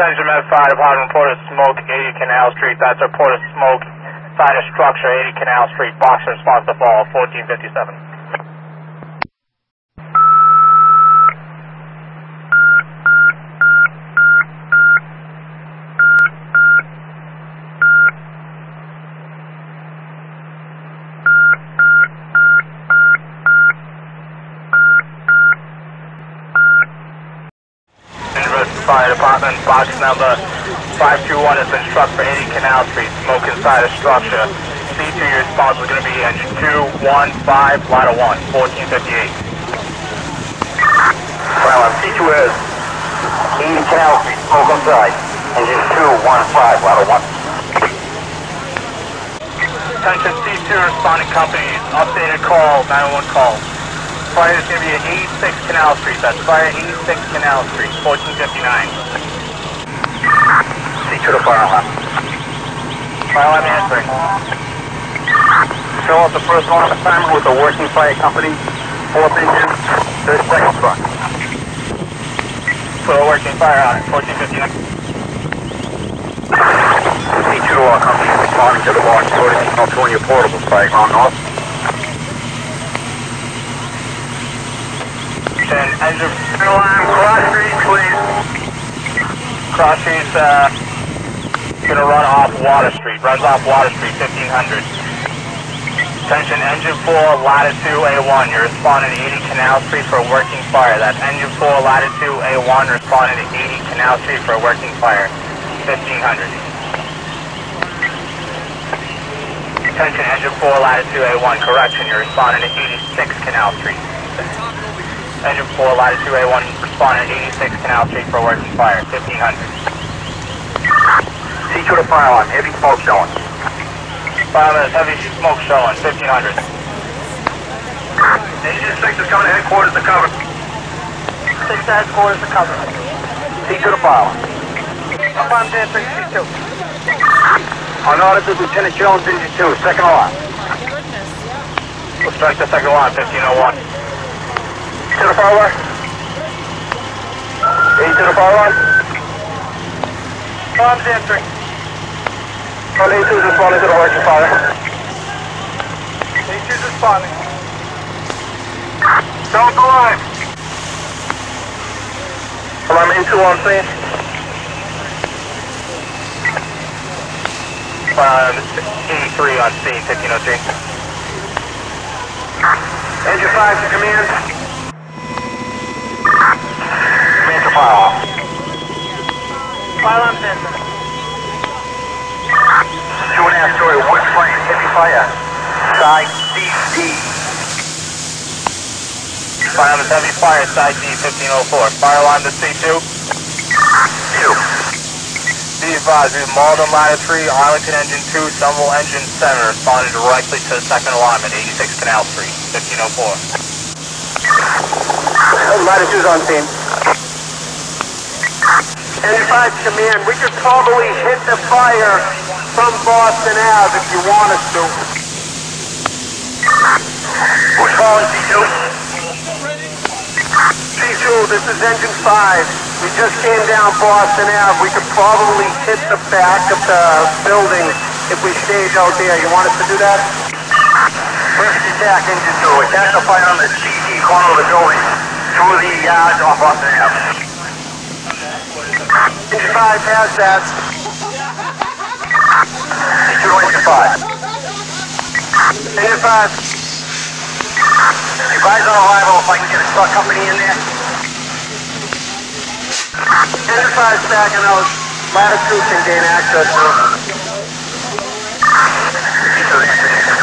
Central Medford Department, report of smoke, 80 Canal Street. That's a report of smoke, side of structure, 80 Canal Street. Box response to fall, 1457. Fire Department, box number 521 has been struck for 80 Canal Street, smoke inside a structure. C2, your response is going to be engine 215, ladder 1, 1458. Well, C2 is 80 Canal Street, smoke inside, engine 215, ladder 1. Attention C2, responding companies, updated call, 911 call. Fire is going to be at 86 Canal Street. That's fire 86 Canal Street, 1459. C2 to fire alarm. Fire alarm answering. Fill up the first alarm assignment with a working fire company. 4th engine, 3rd second truck. So a working fire alarm, 1459. C2 to all companies responding to the watch. Code is California portable fire on north. Engine 2 alarm, cross street, please. Cross street's gonna run off Water Street. Runs off Water Street, 1500. Attention, engine 4, latitude A1. You're responding to 80 Canal Street for a working fire. That's engine 4, latitude A1, responding to 80 Canal Street for a working fire, 1500. Attention, engine 4, latitude A1. Correction, you're responding to 86 Canal Street. Engine 4, latitude 2A1, responding at 86 Canal Street for working fire, 1500. C2 to fire alarm, heavy smoke showing. Fire alarm, heavy smoke showing, 1500. Engine 6 is coming to headquarters to cover. 6 to headquarters to cover. C2 to fire alarm. Upon dancing, C2. Unaudited Lieutenant Jones, engine 2, second alarm. We'll strike the second alarm, 1501. To the fire alarm. 80 to the fire alarm. Alarm's answering. Front 82 is responding to the working fire. 82 is responding. Don't go on. Alarm 82 on scene. Alarm 83 on scene, 1503. Engine 5 to command. Fire alarm. Fire alarm sensor. 2.5 story, wood flame, heavy fire. Side DC. Fire alarm is heavy fire, side D, 1504. Fire alarm to C2. 2. Be advised, we have Malden ladder 3, Arlington engine 2, Somerville engine 7, responded directly to the second alarm at 86 Canal Street, 1504. Ladder 2's on scene. Engine 5 command, we could probably hit the fire from Boston Ave if you want us to. We're calling C2. C2, this is engine 5. We just came down Boston Ave. We could probably hit the back of the building if we stayed out there. You want us to do that? First attack, engine 2. Attack the fire on the GT corner of the building through the yards off Boston Ave. Engine 5 has that. C2 to engine 5. Engine 5. Advise on arrival if I can get a truck company in there. Engine 5 stacking out. Ladder 2 can gain access to it. C2 to engine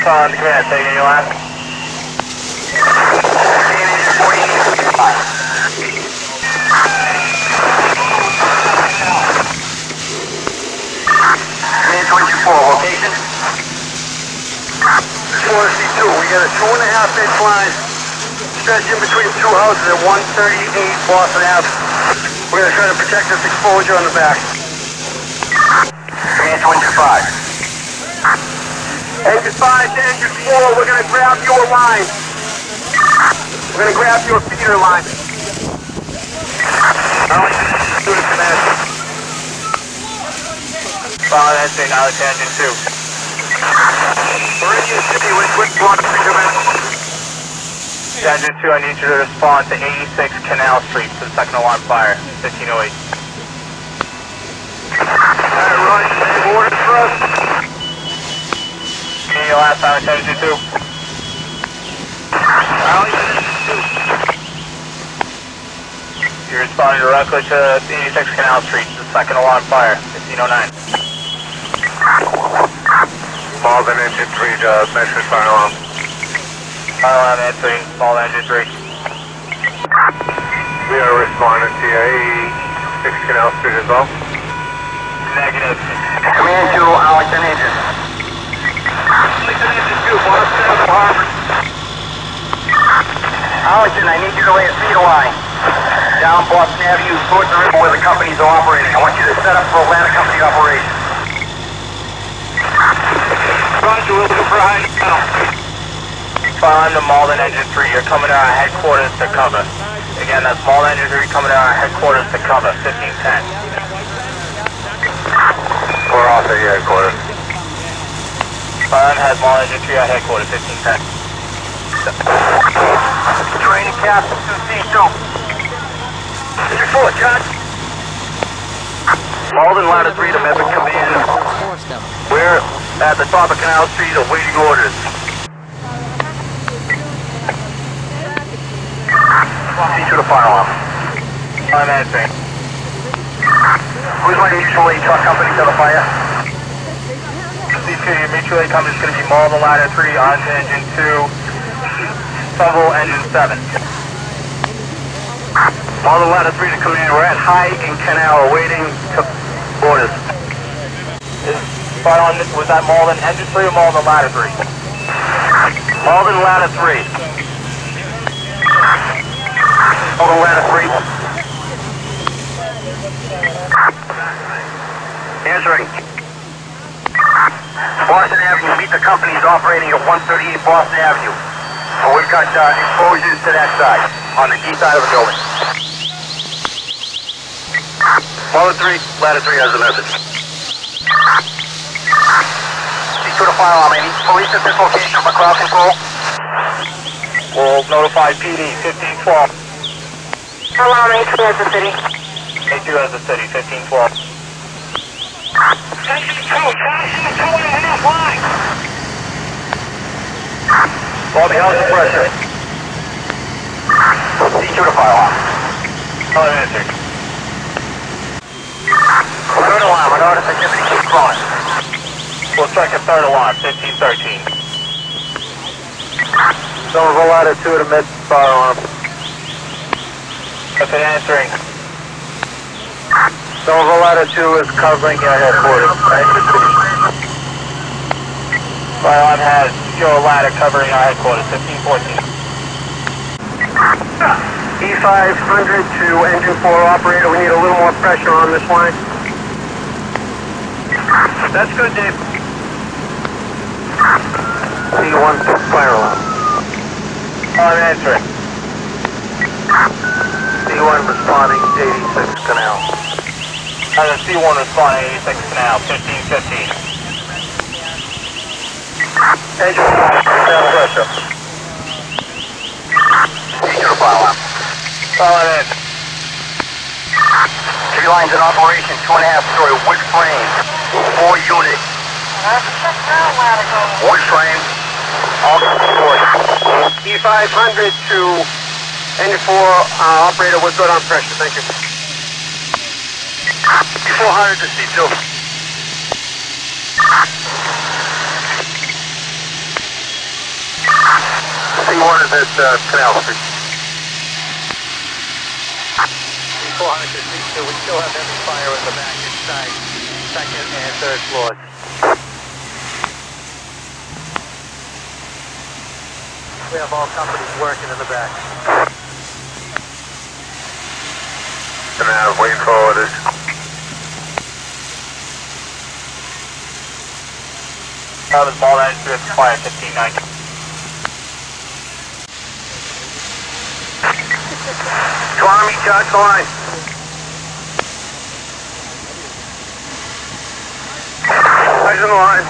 4. Con, command, taking your lap. Engine 48. Man 24, location? 4C2, we got a 2.5 inch line stretching between two houses at 138 Boston Ave. We're going to try to protect this exposure on the back. Man 25. Engine 5 to engine 4, we're going to grab you a line. We're going to grab you a feeder line. Arlington, two to command. Follow that thing, Alex, engine two. Meridian City with quick block to command. Engine two, I need you to respond to 86 Canal Street to the second alarm fire, 1508. Alright, Ryan, you have orders for us? Can you last time, engine two? Arlington, engine two. You're responding directly to 86 Canal Street, the second alarm fire, 1509. Malden engine 3, Medford fire alarm. Fire alarm answering, Malden engine 3. We are responding to 86 Canal Street as well. Negative. Command to Arlington engine. Arlington engine 2, Boston on the harbor. Arlington, I need you to lay a feeder line down Boston Avenue, towards the river where the companies are operating. I want you to set up for Atlantic Company operation. Roger, we're looking for a high now. Fire to Malden Engine 3, you're coming to our headquarters to cover. Again, that's Malden Engine 3 coming to our headquarters to cover, 1510. We're off at your headquarters. Fire has Malden Engine 3 at headquarters, 1510. Training captain to C2. Engine 4, John. Malden ladder 3 to Medford command. We're at the top of Canal Street awaiting orders. C2 to fire alarm. I'm answering. Who's my mutual aid truck company to the fire? C2, your mutual aid company is going to be Malden ladder 3 on to engine 2, Somerville engine 7. Malden ladder 3 to command, we're at High and Canal awaiting orders. Was that Malden engine 3 or Malden ladder 3? Malden ladder 3. Malden ladder 3. Answering. Boston Avenue, meet the companies operating at 138 Boston Avenue. So we've got exposures to that side, on the east side of the building. Malden 3, ladder 3 has the message. C2 to fire alarm, any police at this location for crowd control? We'll notify PD, 1512. Alarm, A2 has the city. A2 has the city, 1512. Section 2, flashing the 2.5 line. Malden house pressure. C2 to fire alarm. Alarm answered. Third alarm, I noticed activity keeps growing. We'll check a third alarm, 1513. Somerville ladder 2 to mid fire alarm. That's an answering. Somerville ladder 2 is covering your headquarters. Fire alarm has your ladder covering our headquarters, 1514. E500 to engine 4 operator, we need a little more pressure on this line. That's good, Dave. C1 to fire alarm. I'm answering. C1 responding to 86 Canal. C1 responding to 86 Canal, 1515. Engine 5, down pressure. C2 to fire alarm. Fire in. Tree lines in operation, 2.5 story, wood frame, 4 units. Wood frame, all support. E500 to engine 4, operator was good on pressure, thank you. E400 to C2. C1 is at Canal Street. C400 to C2, we still have heavy fire in the back inside, second and third floors. We have all companies working in the back. Canal, wait for orders. That was all that is to fire 1590. Toronto Army charge the line. Eyes on the line.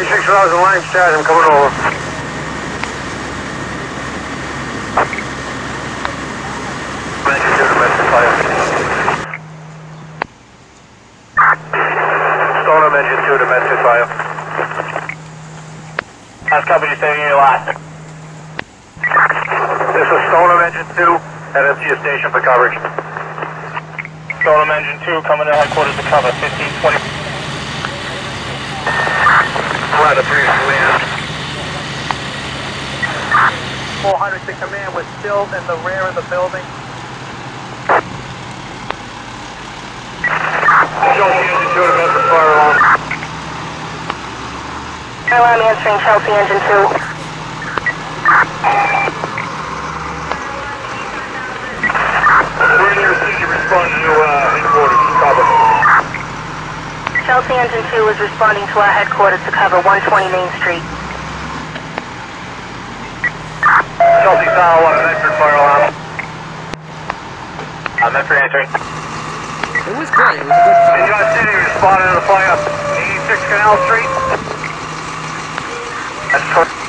E6 Rouse and line charge, I'm coming over. Company staying in your lot. This is Stoneham Engine 2 at FG Station for coverage. Stoneham Engine 2 coming to headquarters to cover 1520. Flight of 3 command. 400 to command was still in the rear of the building. Chelsea Engine 2 to Medford fire alarm. I'm answering Chelsea Engine 2. Radio City responding to headquarters to cover. Chelsea Engine 2 is responding to our headquarters to cover 120 Main Street. Chelsea Tower 1, Medford fire alarm. Medford answering. It was great, it was a good fire. Enjoy City responding to the fire. 86 Canal Street. That's